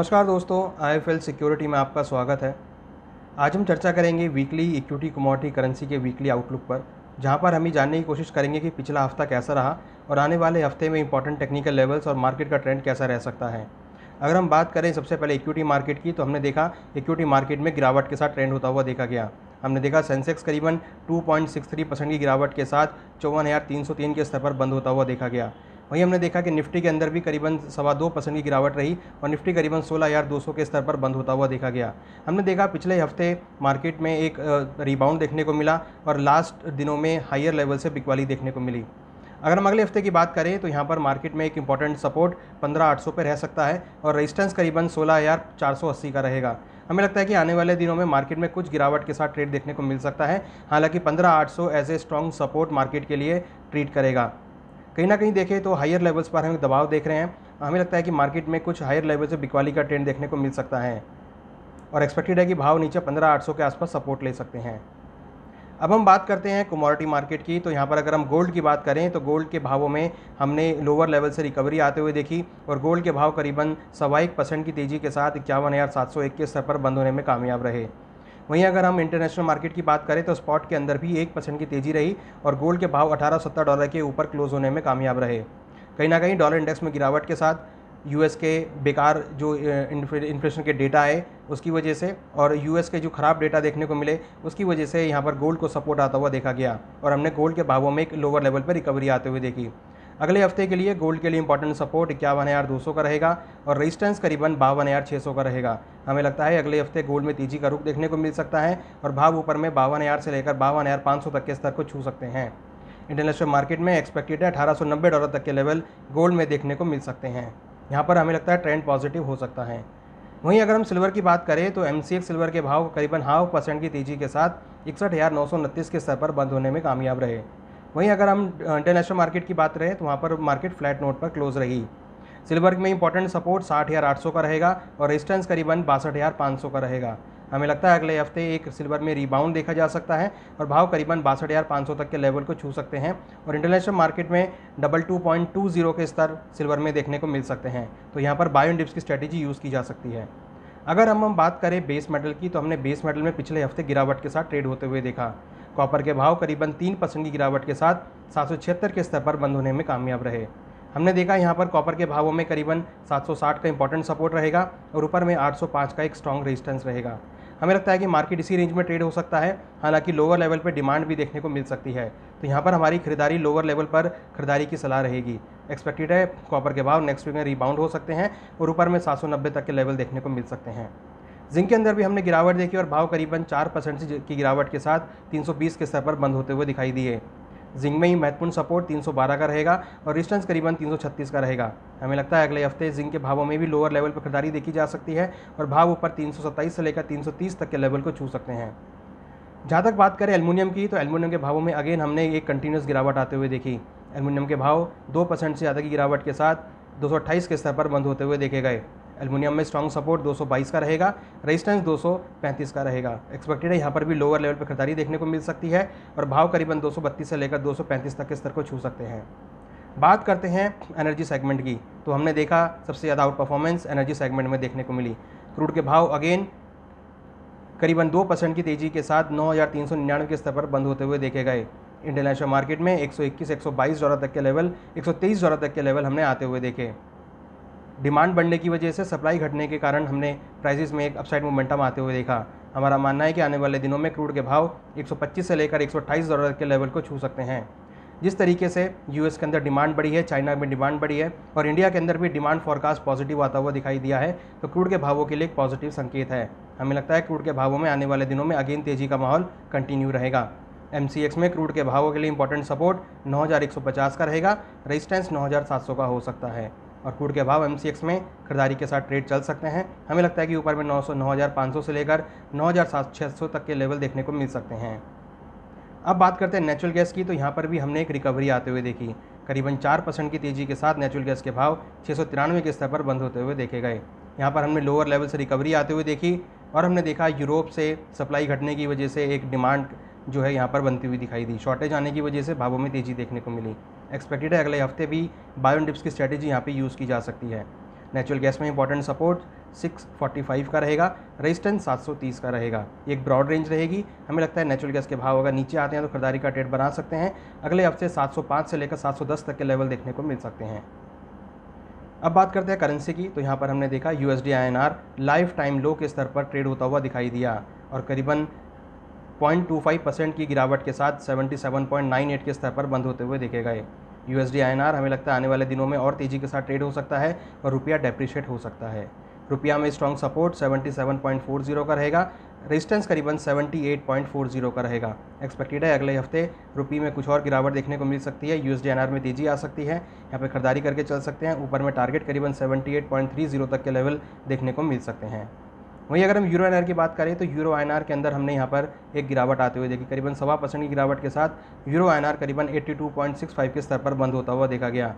नमस्कार दोस्तों, आई सिक्योरिटी में आपका स्वागत है। आज हम चर्चा करेंगे वीकली इक्विटी कमोडिटी करेंसी के वीकली आउटलुक पर, जहां पर हम ही जानने की कोशिश करेंगे कि पिछला हफ्ता कैसा रहा और आने वाले हफ्ते में इंपॉर्टेंट टेक्निकल लेवल्स और मार्केट का ट्रेंड कैसा रह सकता है। अगर हम बात करें सबसे पहले इक्विटी मार्केट की, तो हमने देखा इक्विटी मार्केट में गिरावट के साथ ट्रेंड होता हुआ देखा गया। हमने देखा सेंसेक्स करीबन 2.63% की गिरावट के साथ 54,303 के स्तर पर बंद होता हुआ देखा गया। वहीं हमने देखा कि निफ्टी के अंदर भी करीबन 2.25% की गिरावट रही और निफ्टी करीबन 16,200 के स्तर पर बंद होता हुआ देखा गया। हमने देखा पिछले हफ्ते मार्केट में एक रिबाउंड देखने को मिला और लास्ट दिनों में हायर लेवल से बिकवाली देखने को मिली। अगर हम अगले हफ्ते की बात करें तो यहाँ पर मार्केट में एक इंपॉर्टेंट सपोर्ट 15,800 पर रह सकता है और रेजिस्टेंस करीबन 16,480 का रहेगा। हमें लगता है कि आने वाले दिनों में मार्केट में कुछ गिरावट के साथ ट्रेड देखने को मिल सकता है, हालांकि 15,800 as a strong support market के लिए ट्रीट करेगा। कहीं ना कहीं देखें तो हायर लेवल्स पर हम दबाव देख रहे हैं। हमें लगता है कि मार्केट में कुछ हायर लेवल से बिकवाली का ट्रेंड देखने को मिल सकता है और एक्सपेक्टेड है कि भाव नीचे 15,800 के आसपास सपोर्ट ले सकते हैं। अब हम बात करते हैं कमोडिटी मार्केट की, तो यहाँ पर अगर हम गोल्ड की बात करें तो गोल्ड के भावों में हमने लोअर लेवल से रिकवरी आते हुए देखी और गोल्ड के भाव करीबन 1.25% की तेज़ी के साथ 51,701 के स्तर पर बंद होने में कामयाब रहे। वहीं अगर हम इंटरनेशनल मार्केट की बात करें तो स्पॉट के अंदर भी 1% की तेज़ी रही और गोल्ड के भाव $1,870 के ऊपर क्लोज़ होने में कामयाब रहे। कहीं ना कहीं डॉलर इंडेक्स में गिरावट के साथ यूएस के बेकार जो इन्फ्लेशन के डेटा आए उसकी वजह से और यूएस के जो ख़राब डेटा देखने को मिले उसकी वजह से यहाँ पर गोल्ड को सपोर्ट आता हुआ देखा गया और हमने गोल्ड के भावों में एक लोअर लेवल पर रिकवरी आते हुए देखी। अगले हफ्ते के लिए गोल्ड के लिए इंपॉर्टेंट सपोर्ट 51,200 का रहेगा और रेजिस्टेंस करीबन 52,600 का रहेगा। हमें लगता है अगले हफ्ते गोल्ड में तेजी का रुख देखने को मिल सकता है और भाव ऊपर में 52,000 से लेकर 52,500 तक के स्तर को छू सकते हैं। इंटरनेशनल मार्केट में एक्सपेक्टेड है $1,890 तक के लेवल गोल्ड में देखने को मिल सकते हैं। यहाँ पर हमें लगता है ट्रेंड पॉजिटिव हो सकता है। वहीं अगर हम सिल्वर की बात करें तो MCX सिल्वर के भाव करीबन 0.5% की तेज़ी के साथ 61,929 के स्तर पर बंद होने में कामयाब रहे। वहीं अगर हम इंटरनेशनल मार्केट की बात करें तो वहाँ पर मार्केट फ्लैट नोट पर क्लोज रही। सिल्वर में इंपॉर्टेंट सपोर्ट 60,800 का रहेगा और रेजिस्टेंस करीबन 62,500 का रहेगा। हमें लगता है अगले हफ्ते एक सिल्वर में रिबाउंड देखा जा सकता है और भाव करीबन 62,500 तक के लेवल को छू सकते हैं और इंटरनेशनल मार्केट में 22,220 के स्तर सिल्वर में देखने को मिल सकते हैं। तो यहाँ पर बाय एंड डिप्स की स्ट्रैटेजी यूज़ की जा सकती है। अगर हम बात करें बेस मेटल की, तो हमने बेस मेटल में पिछले हफ्ते गिरावट के साथ ट्रेड होते हुए देखा। कॉपर के भाव करीबन 3% की गिरावट के साथ 776 के स्तर पर बंद होने में कामयाब रहे। हमने देखा यहाँ पर कॉपर के भावों में करीबन 760 का इंपॉर्टेंट सपोर्ट रहेगा और ऊपर में 805 का एक स्ट्रॉन्ग रेजिस्टेंस रहेगा। हमें लगता है कि मार्केट इसी रेंज में ट्रेड हो सकता है, हालांकि लोअर लेवल पर डिमांड भी देखने को मिल सकती है। तो यहाँ पर हमारी खरीदारी लोअर लेवल पर खरीदारी की सलाह रहेगी। एक्सपेक्टेड है कॉपर के भाव नेक्स्ट वीक में रिबाउंड हो सकते हैं और ऊपर में 790 तक के लेवल देखने को मिल सकते हैं। जिंक के अंदर भी हमने गिरावट देखी और भाव करीबन 4% की गिरावट के साथ 320 के स्तर पर बंद होते हुए दिखाई दिए। जिंक में ही महत्वपूर्ण सपोर्ट 312 का रहेगा और रेजिस्टेंस करीबन 336 का रहेगा। हमें लगता है अगले हफ्ते जिंक के भावों में भी लोअर लेवल पर खरीदारी देखी जा सकती है और भाव ऊपर 327 से लेकर 330 तक के लेवल को छू सकते हैं। जहाँ तक बात करें एल्युमिनियम की, तो एल्युमिनियम के भावों में अगेन हमने एक कंटिन्यूस गिरावट आते हुए देखी। एल्युमिनियम के भाव 2% से ज़्यादा की गिरावट के साथ 228 के स्तर पर बंद होते हुए देखे गए। एल्युमिनियम में स्ट्रॉन्ग सपोर्ट 222 का रहेगा, रेजिस्टेंस 235 का रहेगा। एक्सपेक्टेड है यहाँ पर भी लोअर लेवल पर खरीदारी देखने को मिल सकती है और भाव करीबन 232 से लेकर 235 तक के स्तर को छू सकते हैं। बात करते हैं एनर्जी सेगमेंट की, तो हमने देखा सबसे ज़्यादा आउट परफॉर्मेंस एनर्जी सेगमेंट में देखने को मिली। क्रूड के भाव अगेन करीबन 2% की तेज़ी के साथ 9,399 के स्तर पर बंद होते हुए देखे गए। इंटरनेशनल मार्केट में 121-122 डॉलर तक के लेवल, 123 डॉलर तक के लेवल हमने आते हुए देखे। डिमांड बढ़ने की वजह से सप्लाई घटने के कारण हमने प्राइसेस में एक अपसाइड मोमेंटम आते हुए देखा। हमारा मानना है कि आने वाले दिनों में क्रूड के भाव 125 से लेकर 128 डॉलर के लेवल को छू सकते हैं। जिस तरीके से यूएस के अंदर डिमांड बढ़ी है, चाइना में डिमांड बढ़ी है और इंडिया के अंदर भी डिमांड फॉरकास्ट पॉजिटिव आता हुआ दिखाई दिया है, तो क्रूड के भावों के लिए एक पॉजिटिव संकेत है। हमें लगता है क्रूड के भावों में आने वाले दिनों में अगेन तेज़ी का माहौल कंटिन्यू रहेगा। MCX में क्रूड के भावों के लिए इंपॉर्टेंट सपोर्ट 9,150 का रहेगा, रेजिस्टेंस 9,700 का हो सकता है और क्रूड के भाव MCX में खरीदारी के साथ ट्रेड चल सकते हैं। हमें लगता है कि ऊपर में 9,500 से लेकर 9,600 तक के लेवल देखने को मिल सकते हैं। अब बात करते हैं नेचुरल गैस की, तो यहाँ पर भी हमने एक रिकवरी आते हुए देखी। करीबन 4% की तेज़ी के साथ नेचुरल गैस के भाव 693 के स्तर पर बंद होते हुए देखे गए। यहाँ पर हमने लोअर लेवल से रिकवरी आते हुए देखी और हमने देखा यूरोप से सप्लाई घटने की वजह से एक डिमांड जो है यहाँ पर बनती हुई दिखाई दी। शॉर्टेज आने की वजह से भावों में तेज़ी देखने को मिली। एक्सपेक्टेड है अगले हफ्ते भी बाय एंड डिप्स की स्ट्रैटेजी यहाँ पे यूज़ की जा सकती है। नेचुरल गैस में इंपॉर्टेंट सपोर्ट 645 का रहेगा, रेजिस्टेंस 730 का रहेगा। एक ब्रॉड रेंज रहेगी, हमें लगता है नेचुरल गैस के भाव अगर नीचे आते हैं तो खरीदारी का ट्रेड बना सकते हैं। अगले हफ्ते 705 से लेकर 710 तक के लेवल देखने को मिल सकते हैं। अब बात करते हैं करेंसी की, तो यहाँ पर हमने देखा USD-INR लाइफ टाइम लो के स्तर पर ट्रेड होता हुआ दिखाई दिया और करीबन 0.25% की गिरावट के साथ 77.98 के स्तर पर बंद होते हुए देखे गए। USD-INR हमें लगता है आने वाले दिनों में और तेज़ी के साथ ट्रेड हो सकता है और रुपया डेप्रिशिएट हो सकता है। रुपया में स्ट्रॉन्ग सपोर्ट 77.40 का रहेगा, रेजिस्टेंस करीबन 78.40 का रहेगा। एक्सपेक्टेड है अगले हफ्ते रुपये में कुछ और गिरावट देखने को मिल सकती है, USD-INR में तेज़ी आ सकती है, यहाँ पे खरीदारी करके चल सकते हैं। ऊपर में टारगेट करीबन 78.30 तक के लेवल देखने को मिल सकते हैं। वहीं अगर हम EUR-INR की बात करें तो EUR-INR के अंदर हमने यहाँ पर एक गिरावट आते हुए देखी, करीबन 0.25% की गिरावट के साथ EUR-INR करीबन 82.65 के स्तर पर बंद होता हुआ देखा गया।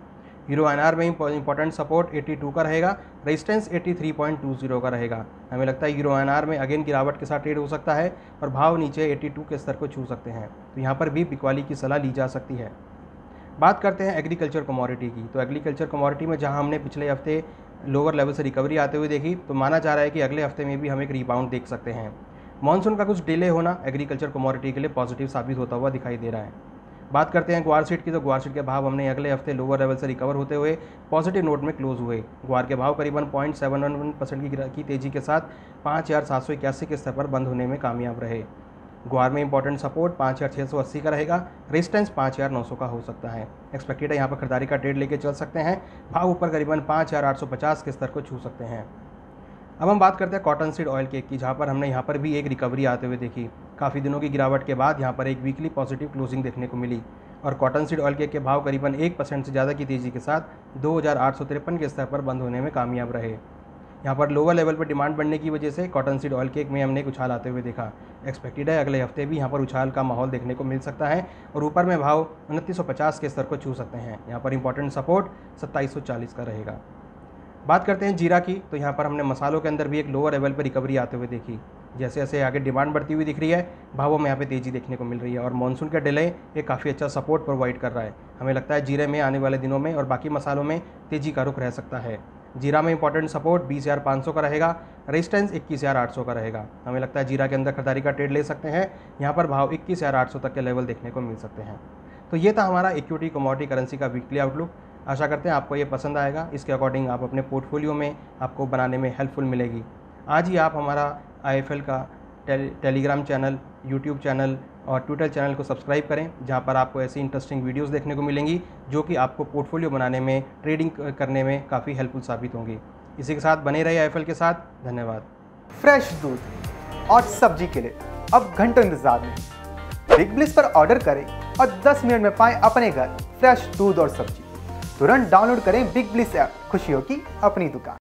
EUR-INR में इंपॉर्टेंट सपोर्ट 82 का रहेगा, रेजिस्टेंस 83.20 का रहेगा। हमें लगता है EUR-INR में अगेन गिरावट के साथ ट्रेड हो सकता है और भाव नीचे 82 के स्तर को छू सकते हैं, तो यहाँ पर भी बिकवाली की सलाह ली जा सकती है। बात करते हैं एग्रीकल्चर कमोडिटी की, तो एग्रीकल्चर कमोडिटी में जहाँ हमने पिछले हफ्ते लोअर लेवल से रिकवरी आते हुए देखी, तो माना जा रहा है कि अगले हफ्ते में भी हम एक रीबाउंड देख सकते हैं। मॉनसून का कुछ डिले होना एग्रीकल्चर कमोडिटी के लिए पॉजिटिव साबित होता हुआ दिखाई दे रहा है। बात करते हैं ग्वार सीड की, तो ग्वार सीड के भाव हमने अगले हफ्ते लोअर लेवल से रिकवर होते हुए पॉजिटिव नोट में क्लोज हुए। ग्वार के भाव करीबन 0.711% की तेज़ी के साथ 5781 के स्तर पर बंद होने में कामयाब रहे। ग्वार में इंपॉर्टेंट सपोर्ट 5680 का रहेगा, रेजिस्टेंस 5900 का हो सकता है। एक्सपेक्टेड है यहाँ पर खरीदारी का ट्रेड लेके चल सकते हैं, भाव ऊपर करीबन 5850 के स्तर को छू सकते हैं। अब हम बात करते हैं कॉटन सीड ऑयल केक की, जहाँ पर हमने यहाँ पर भी एक रिकवरी आते हुए देखी। काफ़ी दिनों की गिरावट के बाद यहाँ पर एक वीकली पॉजिटिव क्लोजिंग देखने को मिली और कॉटन सीड ऑयल केक के भाव करीबन 1% से ज़्यादा की तेज़ी के साथ 2853 के स्तर पर बंद होने में कामयाब रहे। यहाँ पर लोअर लेवल पर डिमांड बढ़ने की वजह से कॉटन सीड ऑयल केक में हमने एक उछाल आते हुए देखा। एक्सपेक्टेड है अगले हफ्ते भी यहाँ पर उछाल का माहौल देखने को मिल सकता है और ऊपर में भाव 2950 के स्तर को छू सकते हैं। यहाँ पर इंपॉर्टेंट सपोर्ट 2740 का रहेगा। बात करते हैं जीरा की, तो यहाँ पर हमने मसालों के अंदर भी एक लोअर लेवल पर रिकवरी आते हुए देखी। जैसे जैसे आगे डिमांड बढ़ती हुई दिख रही है, भावों में यहाँ पे तेज़ी देखने को मिल रही है और मॉनसून का डिले एक काफ़ी अच्छा सपोर्ट प्रोवाइड कर रहा है। हमें लगता है जीरे में आने वाले दिनों में और बाकी मसालों में तेज़ी का रुख रह सकता है। जीरा में इंपॉर्टेंट सपोर्ट 20,500 का रहेगा, रेजिस्टेंस 21,800 का रहेगा। हमें लगता है जीरा के अंदर खरीदारी का ट्रेड ले सकते हैं, यहाँ पर भाव 21,800 तक के लेवल देखने को मिल सकते हैं। तो ये था हमारा इक्विटी कमोडिटी करेंसी का वीकली आउटलुक। आशा करते हैं आपको ये पसंद आएगा, इसके अकॉर्डिंग आप अपने पोर्टफोलियो में आपको बनाने में हेल्पफुल मिलेगी। आज ही आप हमारा IFL का टेलीग्राम चैनल, यूट्यूब चैनल और ट्विटर चैनल को सब्सक्राइब करें, जहां पर आपको ऐसी इंटरेस्टिंग वीडियोस देखने को मिलेंगी जो कि आपको पोर्टफोलियो बनाने में, ट्रेडिंग करने में काफ़ी हेल्पफुल साबित होंगी। इसी के साथ बने रहिए IFL के साथ। धन्यवाद। फ्रेश दूध और सब्जी के लिए अब घंटों इंतजार में बिगब्लिस पर ऑर्डर करें और 10 मिनट में पाएं अपने घर फ्रेश दूध और सब्जी। तुरंत डाउनलोड करें बिगब्लिस ऐप। खुशियों की अपनी दुकान।